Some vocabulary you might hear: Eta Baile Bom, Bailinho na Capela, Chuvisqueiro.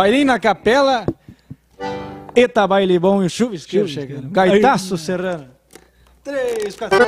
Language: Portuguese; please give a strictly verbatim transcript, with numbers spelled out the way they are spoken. Bailinho na Capela, Eta Baile Bom e o Chuvisqueiro chegando. Gaitaço Serrano. Três, quatro...